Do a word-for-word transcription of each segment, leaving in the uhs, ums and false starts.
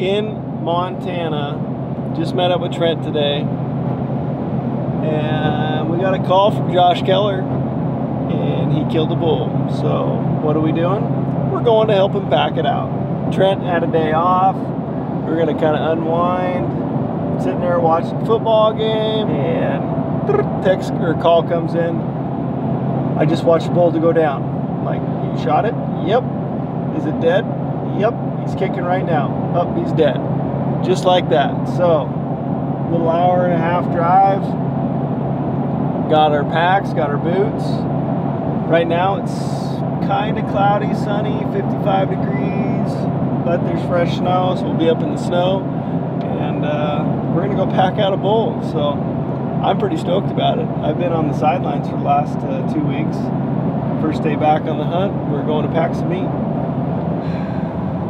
in Montana. Just met up with Trent today, and we got a call from Josh Keller, and he killed a bull. So what are we doing? We're going to help him pack it out. Trent had a day off. We're gonna kind of unwind, sitting there watching the football game, and text or call comes in. I just watched the bull to go down. Like, you shot it? Yep. Is it dead? Yep. He's kicking right now. Up, oh, he's dead. Just like that. So, little hour and a half drive. Got our packs, got our boots. Right now it's kind of cloudy, sunny, fifty-five degrees, but there's fresh snow, so we'll be up in the snow, and uh, we're gonna go pack out a bull. So I'm pretty stoked about it. I've been on the sidelines for the last uh, two weeks. First day back on the hunt. We're going to pack some meat.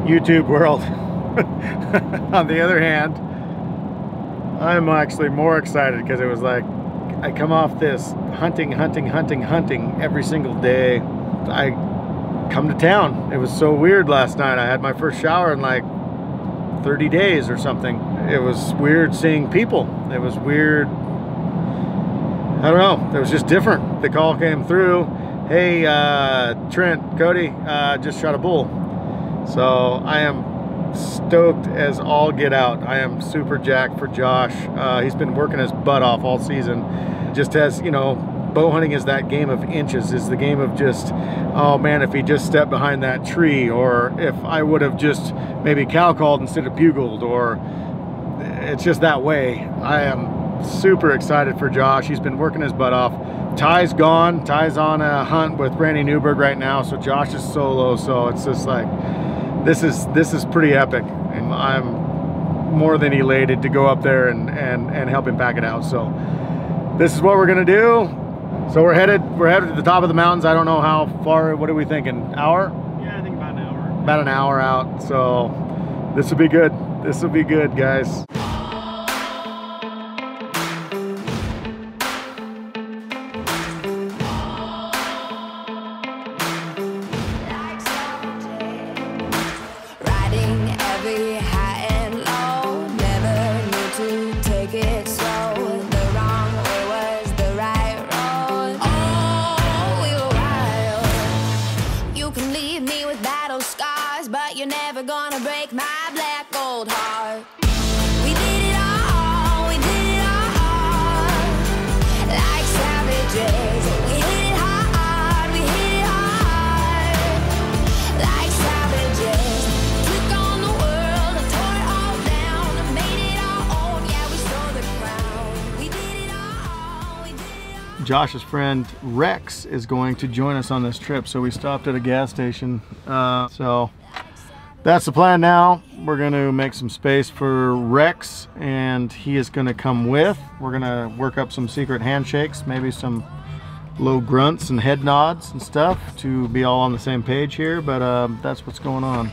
YouTube world. On the other hand, I'm actually more excited because it was like, I come off this hunting, hunting, hunting, hunting every single day. I come to town. It was so weird last night. I had my first shower in like thirty days or something. It was weird seeing people. It was weird. I don't know. It was just different. The call came through. Hey, uh, Trent, Cody, uh, just shot a bull. So I am stoked as all get out. I am super jacked for Josh. Uh, he's been working his butt off all season. Just as, you know, bow hunting is that game of inches, is the game of just, oh man, if he just stepped behind that tree, or if I would have just maybe cow called instead of bugled, or it's just that way. I am super excited for Josh. He's been working his butt off. Ty's gone. Ty's on a hunt with Randy Newberg right now, so Josh is solo, so it's just like, this is this is pretty epic, and I'm more than elated to go up there and, and, and help him pack it out. So this is what we're gonna do. So we're headed we're headed to the top of the mountains. I don't know how far. What are we thinking? Hour? Yeah, I think about an hour. About an hour out. So this will be good. This will be good, guys. Josh's friend Rex is going to join us on this trip, so we stopped at a gas station. Uh, so that's the plan now. We're going to make some space for Rex, and he is going to come with. We're going to work up some secret handshakes, maybe some low grunts and head nods and stuff to be all on the same page here, but uh, that's what's going on.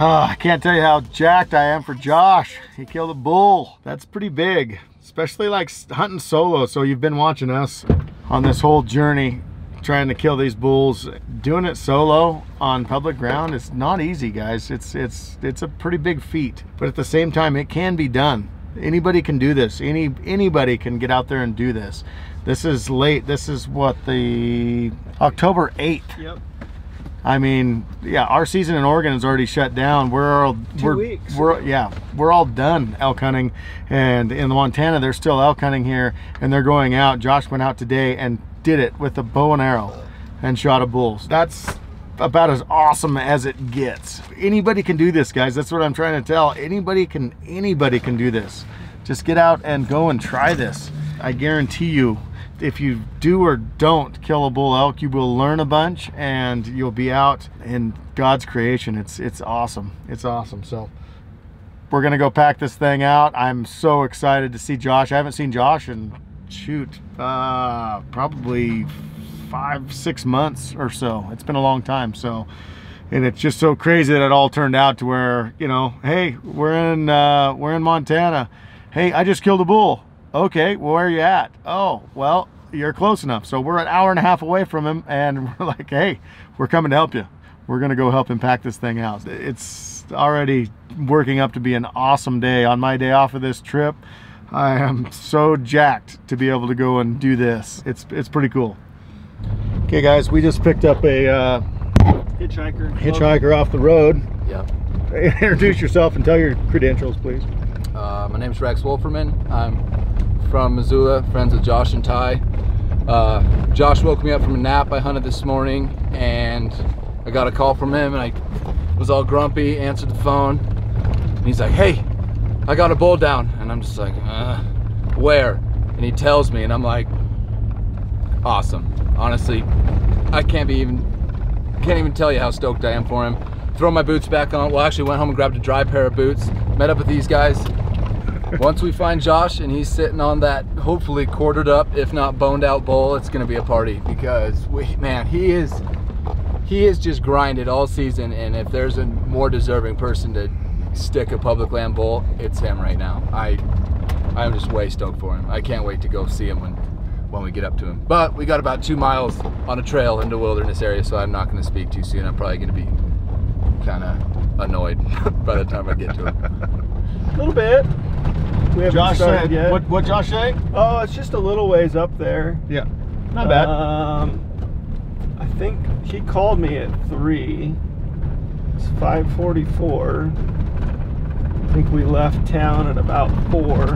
Uh, I can't tell you how jacked I am for Josh. He killed a bull. That's pretty big, especially like hunting solo. So you've been watching us on this whole journey trying to kill these bulls. Doing it solo on public ground is not easy, guys. It's it's it's a pretty big feat, but at the same time it can be done. Anybody can do this. Any anybody can get out there and do this. This is late. This is what, the October eighth. Yep. I mean, yeah, our season in Oregon is already shut down. We're all, Two we're, weeks. we're yeah, we're all done elk hunting, and in Montana they're still elk hunting here, and they're going out. Josh went out today and did it with a bow and arrow, and shot a bull. That's about as awesome as it gets. Anybody can do this, guys. That's what I'm trying to tell. Anybody can anybody can do this. Just get out and go and try this. I guarantee you, if you do or don't kill a bull elk, you will learn a bunch, and you'll be out in God's creation. It's it's awesome. It's awesome. So we're gonna go pack this thing out. I'm so excited to see Josh. I haven't seen Josh in, shoot, uh, probably five, six months or so. It's been a long time. So, and it's just so crazy that it all turned out to where, you know, hey, we're in uh, we're in Montana. Hey, I just killed a bull. Okay, well, where are you at? Oh, well, you're close enough. So we're an hour and a half away from him, and we're like, hey, we're coming to help you. We're gonna go help him pack this thing out. It's it's already working up to be an awesome day. On my day off of this trip, I am so jacked to be able to go and do this. It's, it's pretty cool. Okay guys, we just picked up a uh, hitchhiker hitchhiker off the road. Yeah. Introduce yourself and tell your credentials, please. Uh, my name's Rex Wolferman. I'm from Missoula, friends with Josh and Ty. Uh, Josh woke me up from a nap I hunted this morning, and I got a call from him, and I was all grumpy, answered the phone, and he's like, hey, I got a bull down. And I'm just like, uh, where? And he tells me, and I'm like, awesome. Honestly, I can't be even, can't even tell you how stoked I am for him. Throw my boots back on. Well, I actually went home and grabbed a dry pair of boots, met up with these guys. Once we find Josh and he's sitting on that hopefully quartered up, if not boned out bull, it's gonna be a party, because we, man, he is, he is just grinded all season, and if there's a more deserving person to stick a public land bull, it's him right now. I, I'm just way stoked for him. I can't wait to go see him when when we get up to him. But we got about two miles on a trail into wilderness area, so I'm not going to speak too soon. I'm probably going to be kind of annoyed by the time I get to him. A little bit. We haven't Josh started said, yet. What, what Josh say? Oh, it's just a little ways up there. Yeah, not bad. Um, I think he called me at three. It's five forty-four. I think we left town at about four.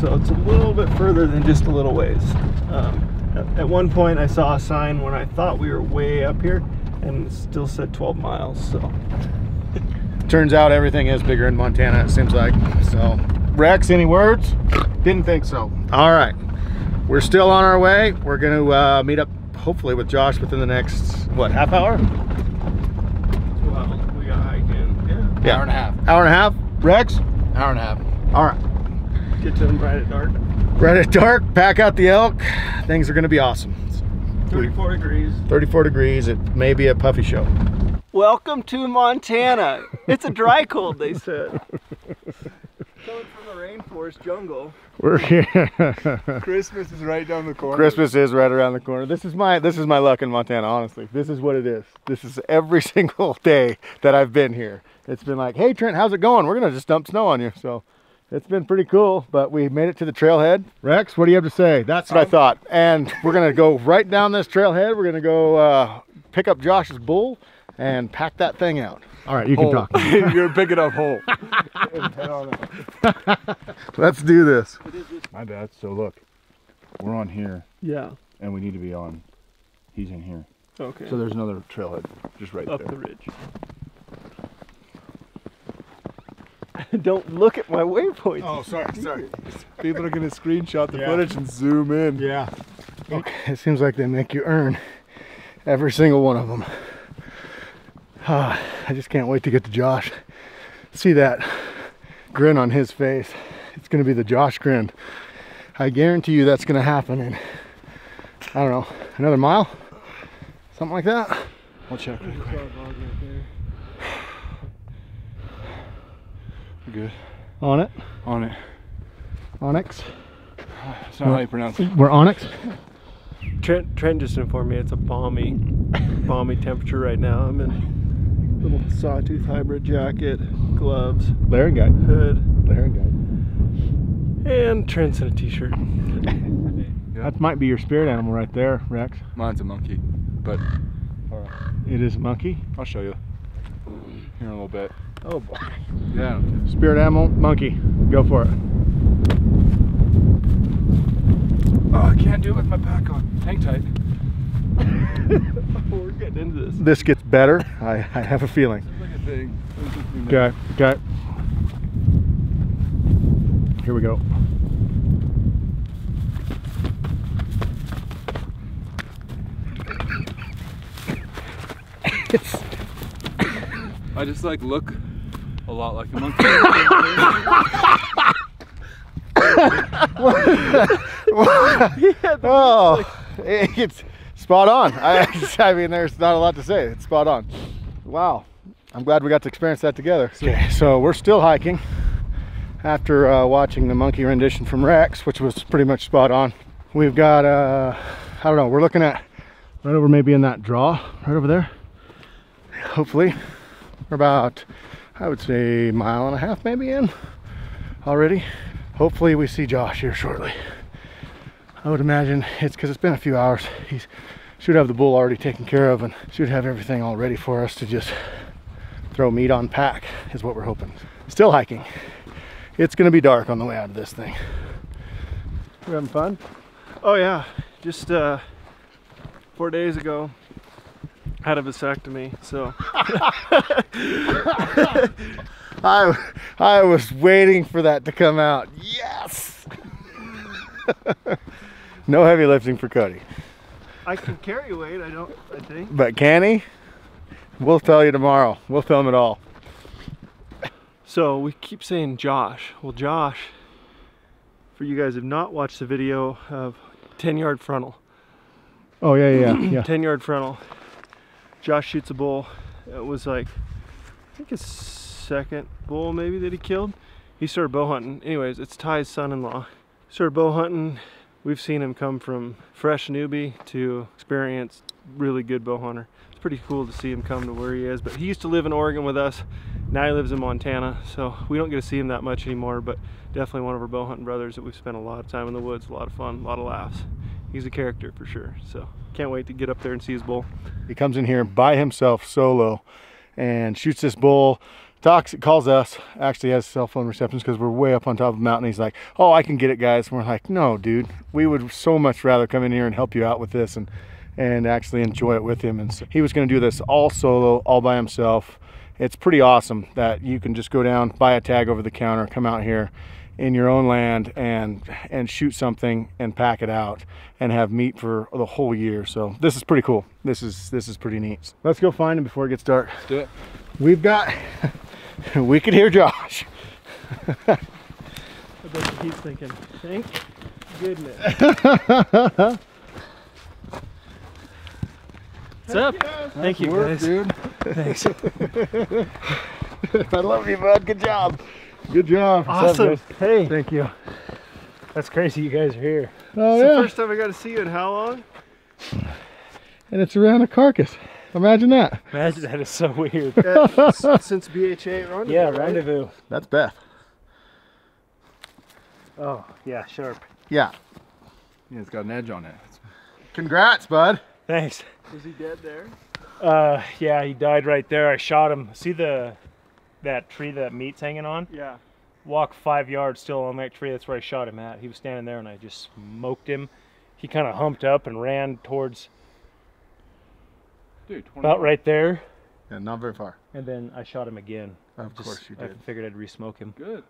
So it's a little bit further than just a little ways. Um, at, at one point I saw a sign when I thought we were way up here, and it still said twelve miles, so. Turns out everything is bigger in Montana, it seems like. So, Rex, any words? Didn't think so. All right, we're still on our way. We're gonna uh, meet up, hopefully, with Josh within the next, what, half hour? Well, we got hiking, yeah. yeah. Hour and a half. Hour and a half, Rex? Hour and a half. All right. Get to them right at dark. Right at dark, pack out the elk. Things are gonna be awesome. thirty-four degrees. thirty-four degrees, it may be a puffy show. Welcome to Montana. It's a dry cold, they said. Coming from the rainforest jungle. We're here. Christmas is right down the corner. Christmas is right around the corner. This is my this is my luck in Montana, honestly. This is what it is. This is every single day that I've been here. It's been like, hey Trent, how's it going? We're gonna just dump snow on you, so. It's been pretty cool, but we made it to the trailhead. Rex, what do you have to say? That's what um, I thought. And we're gonna go right down this trailhead. We're gonna go uh, pick up Josh's bull and pack that thing out. All right, you can hole. talk. You're picking up whole. Let's do this. My bad, so look, we're on here. Yeah. And we need to be on, he's in here. Okay. So there's another trailhead just right up there. Up the ridge. Don't look at my waypoint. Oh, sorry, sorry. People are gonna screenshot the yeah. footage and zoom in. Yeah. Okay, it seems like they make you earn every single one of them. Uh, I just can't wait to get to Josh. See that grin on his face. It's gonna be the Josh grin. I guarantee you that's gonna happen in, I don't know, another mile? Something like that? I'll check real quick. Good. On it? On it. Onyx? That's not we're, how you pronounce it. We're Onyx? Trent, Trent just informed me it's a balmy, balmy temperature right now. I'm in a little sawtooth hybrid jacket, gloves. Laring guide. Hood. Laring guide. And Trent's in a t-shirt. That might be your spirit animal right there, Rex. Mine's a monkey, but right. It is a monkey? I'll show you here in a little bit. Oh boy. Yeah. Spirit animal, monkey. Go for it. Oh, I can't do it with my pack on. Hang tight. Oh, we're getting into this. This gets better. I, I have a feeling. Sounds like a thing. Okay, okay. Here we go. It's I just like look a lot like a monkey. Oh, it's spot on. I, I mean, there's not a lot to say. It's spot on. Wow. I'm glad we got to experience that together. Okay, so we're still hiking after uh, watching the monkey rendition from Rex, which was pretty much spot on. We've got, uh, I don't know, we're looking at right over maybe in that draw, right over there, hopefully. We're about I would say mile and a half maybe in already. Hopefully we see Josh here shortly. I would imagine it's because it's been a few hours. He should have the bull already taken care of and should have everything all ready for us to just throw meat on pack is what we're hoping. Still hiking. It's gonna be dark on the way out of this thing. We're having fun? Oh yeah, just uh, four days ago, had a vasectomy, so. I, I was waiting for that to come out. Yes! No heavy lifting for Cody. I can carry weight, I don't, I think. But can he? We'll tell you tomorrow. We'll film it all. So we keep saying Josh. Well, Josh, for you guys who have not watched the video of ten yard frontal. Oh yeah, yeah, yeah. ten yard frontal. Josh shoots a bull. It was like, I think his second bull maybe that he killed. He started bow hunting. Anyways, it's Ty's son-in-law. Started bow hunting. We've seen him come from fresh newbie to experienced, really good bow hunter. It's pretty cool to see him come to where he is, but he used to live in Oregon with us. Now he lives in Montana, so we don't get to see him that much anymore, but definitely one of our bow hunting brothers that we've spent a lot of time in the woods, a lot of fun, a lot of laughs. He's a character for sure, so can't wait to get up there and see his bull. He comes in here by himself, solo, and shoots this bull. Talks, calls us, actually has cell phone receptions because we're way up on top of the mountain. He's like, oh, I can get it, guys. And we're like, no, dude, we would so much rather come in here and help you out with this and and actually enjoy it with him. And so he was going to do this all solo, all by himself. It's pretty awesome that you can just go down, buy a tag over the counter, come out here in your own land and and shoot something and pack it out and have meat for the whole year. So this is pretty cool. This is this is pretty neat. Let's go find him before it gets dark. Let's do it. We've got we could hear Josh. I bet you keep thinking, thank goodness. What's up? Yes. Thank you, work, guys. Dude. Thanks. I love you, bud. Good job. Good job. Awesome. Up, hey. Thank you. That's crazy you guys are here. Oh, it's yeah. The first time I got to see you in how long? And it's around a carcass. Imagine that. Imagine that is so weird. Yeah, since B H A Rendezvous. Yeah, Rendezvous. Right? That's Beth. Oh, yeah, sharp. Yeah. Yeah, it's got an edge on it. Congrats, bud. Thanks. Was he dead there? Uh, yeah, he died right there. I shot him. See the that tree that meat's hanging on? Yeah. Walk five yards still on that tree. That's where I shot him at. He was standing there and I just smoked him. He kind of humped up and ran towards... Dude, about right there. Yeah, not very far. And then I shot him again. Of Just, course you did. I figured I'd re-smoke him. Good.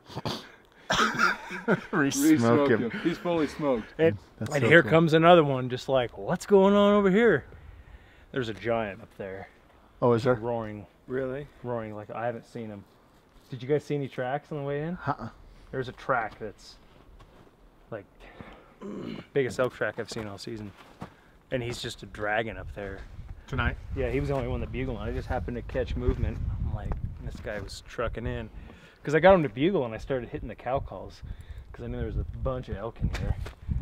Re-smoke him. him. He's fully smoked. And, and so here cool. comes another one just like, what's going on over here? There's a giant up there. Oh, is there? Roaring. Really? Roaring like I haven't seen him. Did you guys see any tracks on the way in? Uh-uh. There's a track that's like biggest elk track I've seen all season. And he's just a dragon up there. Tonight? Yeah, he was the only one that bugled. I just happened to catch movement. I'm like, this guy was trucking in. Because I got him to bugle and I started hitting the cow calls. Because I knew there was a bunch of elk in here.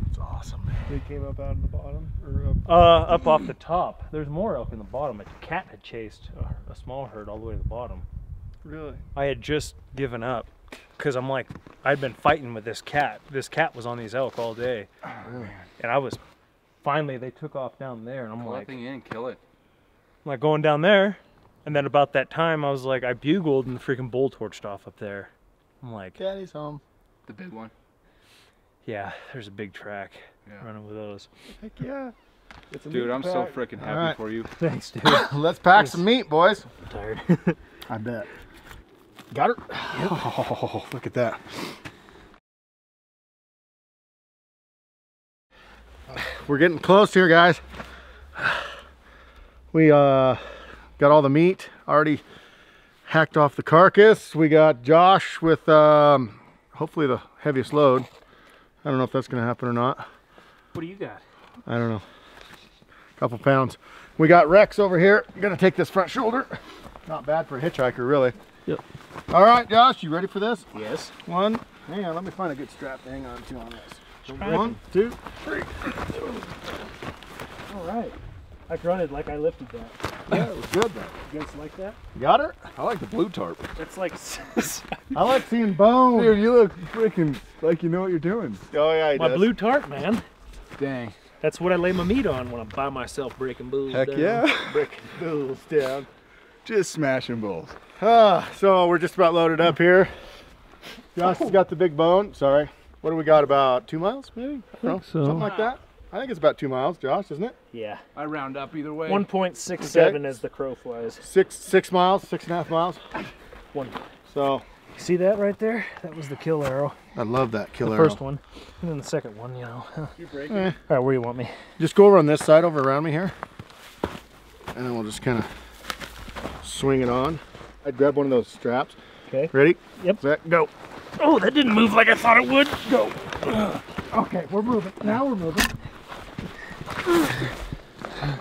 It's awesome, man. They came up out of the bottom? Or up? Uh, up off the top. There's more elk in the bottom. A cat had chased a, a small herd all the way to the bottom. Really? I had just given up. Because I'm like, I'd been fighting with this cat. This cat was on these elk all day. Oh, really? And I was, finally they took off down there. And I'm like, nothing in, kill it. I'm like going down there, and then about that time I was like, I bugled and the freaking bull torched off up there. I'm like, daddy's home. The big one. Yeah, there's a big track. Yeah. Running with those. Heck yeah. Dude, I'm pack. so freaking happy right. for you. Thanks, dude. Let's pack Thanks. some meat, boys. I'm tired. I bet. Got her. Oh, look at that. We're getting close here, guys. We uh, got all the meat, already hacked off the carcass. We got Josh with um, hopefully the heaviest load. I don't know if that's gonna happen or not. What do you got? I don't know, a couple pounds. We got Rex over here. I'm gonna take this front shoulder. Not bad for a hitchhiker, really. Yep. All right, Josh, you ready for this? Yes. One, hang on, let me find a good strap to hang on to on this. One, two, three. All right. I grunted like I lifted that. Yeah, it was good though. You guys like that? Got her? I like the blue tarp. It's like... I like seeing bone. Dude, you look freaking like you know what you're doing. Oh yeah, he My does. blue tarp, man. Dang. That's what I lay my meat on when I'm by myself breaking bulls Heck down. yeah. Breaking bulls down. Just smashing bulls. Ah, so we're just about loaded up here. Josh has oh. got the big bone. Sorry. What do we got, about two miles maybe? I don't I know. So. Something like that. I think it's about two miles, Josh, isn't it? Yeah. I round up either way. one point six seven okay. as the crow flies. Six six miles, six and a half miles. One. So. You see that right there? That was the kill arrow. I love that kill the arrow. The first one. And then the second one, you know. You're breaking. Eh. All right, where do you want me? Just go over on this side, over around me here. And then we'll just kind of swing it on. I'd grab one of those straps. Okay. Ready? Yep. Set, go. Oh, that didn't move like I thought it would. Go. Ugh. Okay, we're moving. Now we're moving.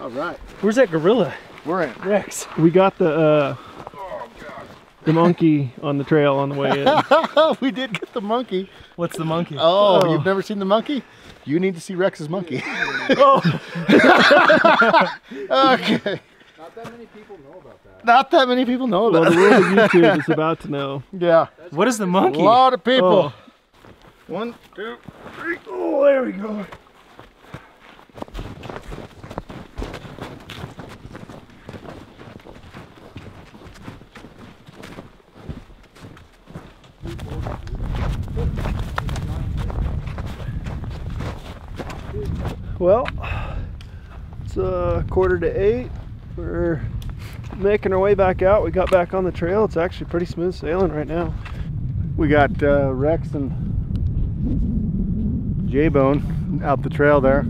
All right. Where's that gorilla? We're at Rex. We got the uh, oh, God. the monkey on the trail on the way in. We did get the monkey. What's the monkey? Oh, oh, you've never seen the monkey? You need to see Rex's monkey. Oh. Okay. Not that many people know about that. Not that many people know about it. Well, the world of YouTube is about to know. Yeah. That's what is the monkey? A lot of people. Oh. One, two, three. Oh, there we go. Well, it's a quarter to eight. We're making our way back out. We got back on the trail. It's actually pretty smooth sailing right now. We got uh, Rex and J-Bone out the trail there.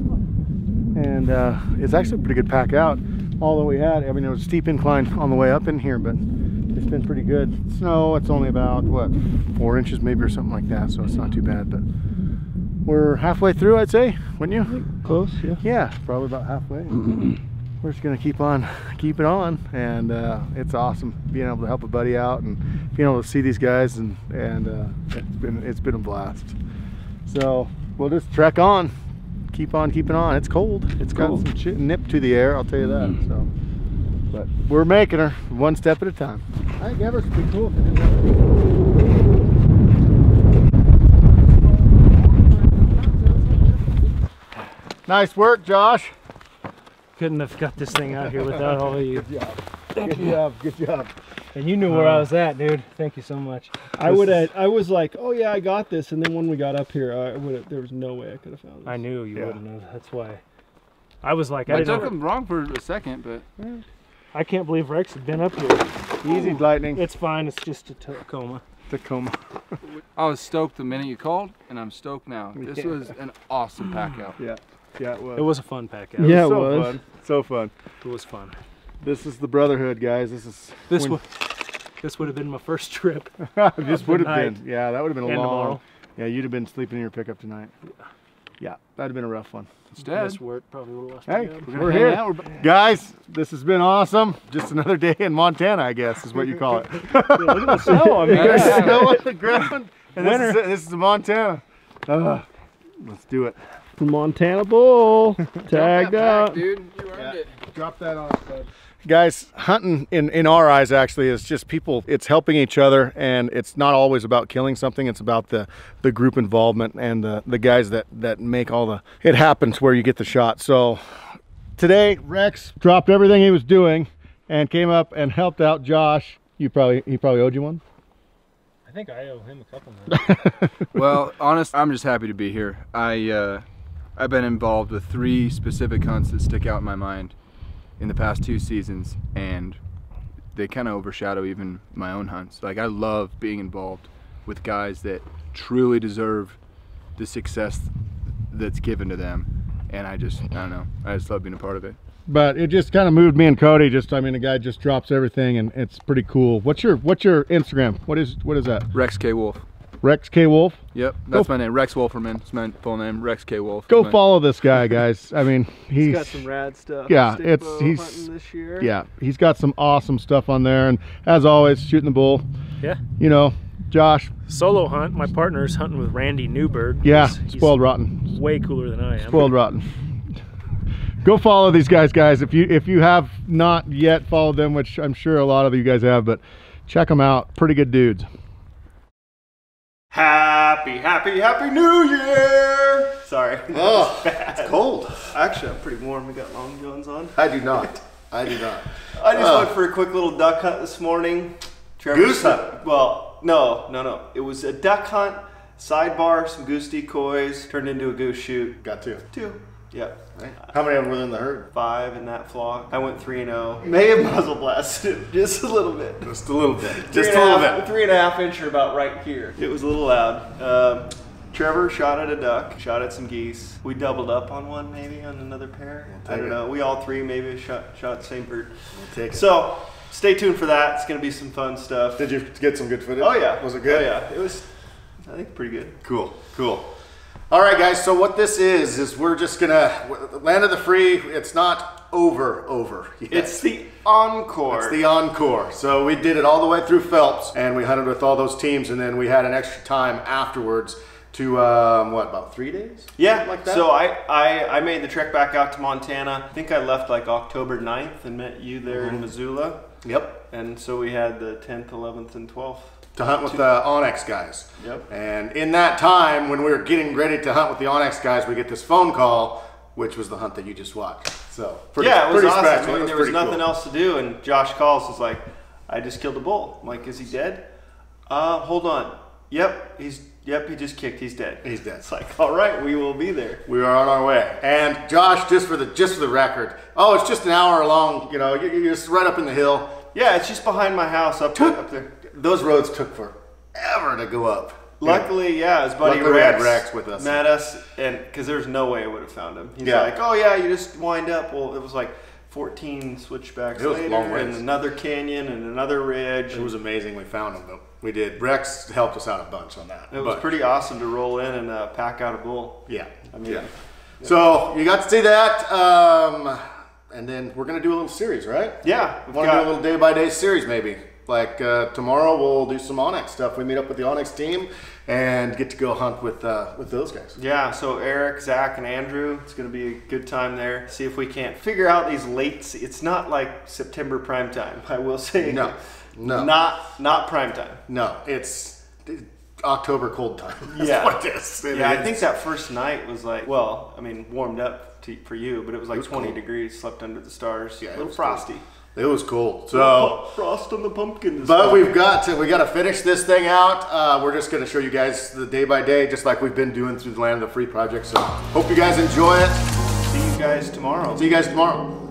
And uh, it's actually a pretty good pack out. Although we had, I mean, it was a steep incline on the way up in here, but it's been pretty good. Snow, it's only about, what, four inches maybe or something like that. So it's not too bad, but. We're halfway through, I'd say, wouldn't you? Close, yeah. Yeah, probably about halfway. We're just gonna keep on, keep it on, and uh, it's awesome being able to help a buddy out and being able to see these guys, and and uh, it's been it's been a blast. So we'll just trek on, keep on keeping on. It's cold. It's got cold. some nip to the air, I'll tell you that. Mm-hmm. So, but we're making her one step at a time. I think Everett's pretty cool. If it didn't Nice work, Josh. Couldn't have got this thing out here without all of you. Good job. Good job. Good job. And you knew where uh, I was at, dude. Thank you so much. I would have. I was like, oh yeah, I got this. And then when we got up here, I would. There was no way I could have found this. I knew you yeah. wouldn't have. That's why. I was like, I, I didn't took know. him wrong for a second, but yeah. I can't believe Rex had been up here. Easy, Ooh. lightning. It's fine. It's just a Tacoma. Tacoma. I was stoked the minute you called, and I'm stoked now. This yeah. was an awesome pack out. Yeah. Yeah, it was. It was a fun pack out. Yeah, it was. So it was. Fun. So fun. It was fun. This is the brotherhood, guys. This is. This would. This would have been my first trip. This would have been. Yeah, that would have been a and long. Tomorrow. Yeah, you'd have been sleeping in your pickup tonight. Yeah, yeah, that'd have been a rough one. Instead, this work probably would have lost. Hey, we're, we're here, out. We're guys. This has been awesome. Just another day in Montana, I guess, is what you call it. Yeah, look at the snow. I mean, there's snow on the ground. And Winter. This is, this is Montana. Uh, let's do it. Montana bull tagged out, dude. You earned yeah. it. Drop that on, bud. Guys, hunting in in our eyes actually is just people. It's helping each other, and it's not always about killing something. It's about the the group involvement and the the guys that that make all the it happens where you get the shot. So today, Rex dropped everything he was doing and came up and helped out Josh. You probably he probably owed you one. I think I owe him a couple minutes. Well, honest, I'm just happy to be here. I. uh I've been involved with three specific hunts that stick out in my mind in the past two seasons, and they kind of overshadow even my own hunts. Like, I love being involved with guys that truly deserve the success that's given to them, and I just, I don't know, I just love being a part of it. But it just kind of moved me and Cody. Just, I mean, the guy just drops everything, and it's pretty cool. What's your, what's your Instagram? What is, what is that? RexKWolf. RexKWolf? Yep, that's go. my name. Rex Wolferman. It's my full name. RexKWolf. Go follow this guy, guys. I mean, he's, he's got some rad stuff. Yeah, Stick it's he's this year. Yeah, he's got some awesome stuff on there. And as always, shooting the bull. Yeah. You know, Josh. Solo hunt. My partner's hunting with Randy Newberg. Yeah. He's, spoiled he's rotten. Way cooler than I am. Spoiled rotten. go follow these guys, guys. If you if you have not yet followed them, which I'm sure a lot of you guys have, but check them out. Pretty good dudes. Happy, happy, happy New Year! Sorry. Oh, it's cold. Actually, I'm pretty warm. We got long johns on. I do not. I do not. I just uh, went for a quick little duck hunt this morning. Trevor's goose hunt. Well, no, no, no. It was a duck hunt. Sidebar, some goose decoys turned into a goose shoot. Got two. Two. Yep. Right. How many of them were in the herd? Five in that flock. I went three and oh. May have muzzle blasted it just a little bit. Just a little bit. Just a little half, bit. Three and a half inch or about right here. It was a little loud. Um, Trevor shot at a duck, shot at some geese. We doubled up on one maybe, on another pair. We'll I don't it. know. We all three maybe shot shot the same bird. We'll take it. So stay tuned for that. It's going to be some fun stuff. Did you get some good footage? Oh yeah. Was it good? Oh yeah. It was, I think, pretty good. Cool. Cool. All right, guys, so what this is, is we're just gonna, Land of the Free, it's not over, over yet. It's the encore. It's the encore. So we did it all the way through Phelps, and we hunted with all those teams, and then we had an extra time afterwards to, um, what, about three days? Yeah, like that? So I, I, I made the trek back out to Montana. I think I left like October ninth and met you there mm-hmm. in Missoula. Yep. And so we had the tenth, eleventh, and twelfth. To hunt with the Onyx guys. Yep. And in that time, when we were getting ready to hunt with the Onyx guys, we get this phone call, which was the hunt that you just watched. So, pretty, yeah, it was pretty awesome. I mean, there was nothing cool. else to do, and Josh calls, is like, I just killed a bull. I'm like, is he dead? Uh, hold on. Yep, he's, yep, he just kicked, he's dead. He's dead. It's like, all right, we will be there. We are on our way. And Josh, just for the, just for the record, oh, it's just an hour long, you know, you're just right up in the hill. Yeah, it's just behind my house up, up there. Those roads took forever to go up. Luckily, yeah, his buddy Luckily Rex, Rex with us. met us, and because there's no way I would have found him. He's yeah. like, oh yeah, you just wind up. Well, it was like fourteen switchbacks later, and another canyon, and another ridge. It was amazing we found him, but we did. Rex helped us out a bunch on that. It was pretty awesome to roll in and uh, pack out a bull. Yeah. I mean, yeah. yeah. So you got to see that. Um, and then we're going to do a little series, right? Yeah. We want to do a little day-by-day series maybe. Like uh, tomorrow we'll do some Onyx stuff. We meet up with the Onyx team and get to go hunt with uh, with those guys. Yeah, so Eric, Zach, and Andrew, it's going to be a good time there. See if we can't figure out these late, it's not like September prime time, I will say. No, no. Not, not prime time. No, it's October cold time. That's yeah. what it is. It yeah, is. I think that first night was like, well, I mean, warmed up to, for you, but it was like it was twenty cool. degrees, slept under the stars, yeah, a little frosty. Cool. It was cool. So frost on the pumpkin. But we've got to we got to finish this thing out. Uh, we're just going to show you guys the day by day, just like we've been doing through the Land of the Free project. So hope you guys enjoy it. See you guys tomorrow. See you guys tomorrow.